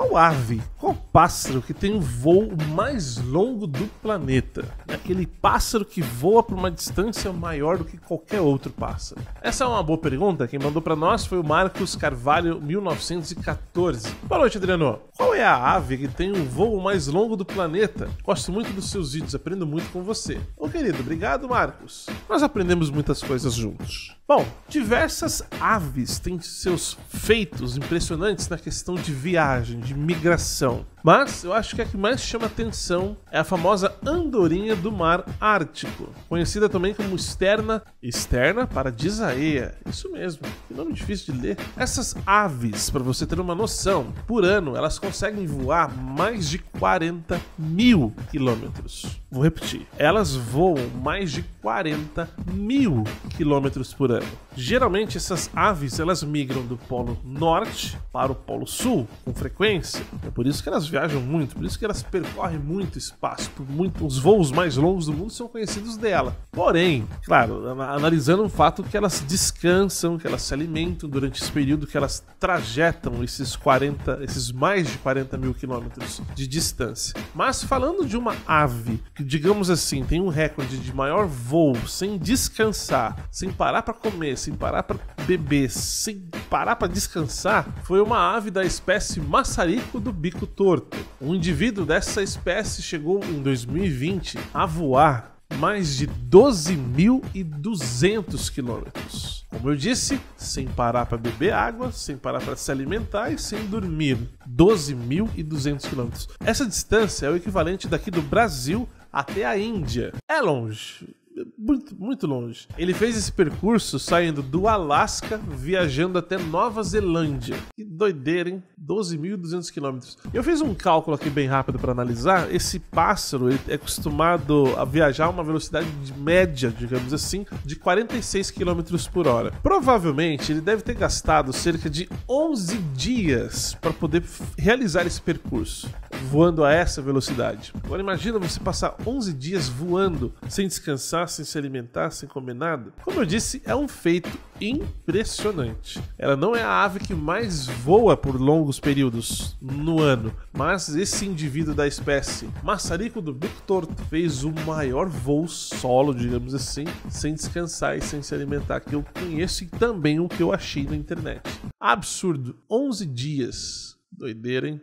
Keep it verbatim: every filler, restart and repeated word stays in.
Qual ave, qual pássaro que tem o voo mais longo do planeta? É aquele pássaro que voa por uma distância maior do que qualquer outro pássaro. Essa é uma boa pergunta. Quem mandou para nós foi o Marcos Carvalho, mil novecentos e quatorze. Boa noite, Adriano. Qual é a ave que tem o voo mais longo do planeta? Gosto muito dos seus vídeos, aprendo muito com você. Ô querido, obrigado, Marcos. Nós aprendemos muitas coisas juntos. Bom, diversas aves têm seus feitos impressionantes na questão de viagem, de migração. Mas eu acho que a que mais chama atenção é a famosa Andorinha do Mar Ártico, conhecida também como Sterna, Sterna paradisaea. Isso mesmo, que nome difícil de ler. Essas aves, para você ter uma noção, por ano elas conseguem voar mais de quarenta mil quilômetros. Vou repetir, elas voam mais de quarenta mil quilômetros por ano. Geralmente essas aves elas migram do polo norte para o polo sul com frequência. É por isso que elas viajam muito, por isso que elas percorrem muito espaço, por muito, os voos mais longos do mundo são conhecidos dela. Porém, claro, analisando o fato que elas descansam, que elas se alimentam durante esse período que elas trajetam esses quarenta, esses mais de quarenta mil quilômetros de distância. Mas falando de uma ave que, digamos assim, tem um recorde de maior voo sem descansar, sem parar para comer, sem parar para beber, sem parar para descansar, foi uma ave da espécie Maçarico-de-bico-torto. Um indivíduo dessa espécie chegou em dois mil e vinte a voar mais de doze mil e duzentos quilômetros. Como eu disse, sem parar para beber água, sem parar para se alimentar e sem dormir. doze mil e duzentos quilômetros. Essa distância é o equivalente daqui do Brasil até a Índia. É longe. Muito, muito longe. Ele fez esse percurso saindo do Alasca, viajando até Nova Zelândia. Que doideira, hein? doze mil e duzentos quilômetros. Eu fiz um cálculo aqui bem rápido para analisar. Esse pássaro ele é acostumado a viajar a uma velocidade de média, digamos assim, de quarenta e seis quilômetros por hora. Provavelmente ele deve ter gastado cerca de onze dias para poder realizar esse percurso, voando a essa velocidade. Agora imagina você passar onze dias voando, sem descansar, sem se alimentar, sem comer nada. Como eu disse, é um feito impressionante. Ela não é a ave que mais voa por longos períodos no ano, mas esse indivíduo da espécie Maçarico-de-bico-torto fez o maior voo solo, digamos assim, sem descansar e sem se alimentar, que eu conheço, e também o que eu achei na internet. Absurdo, onze dias. Doideira, hein?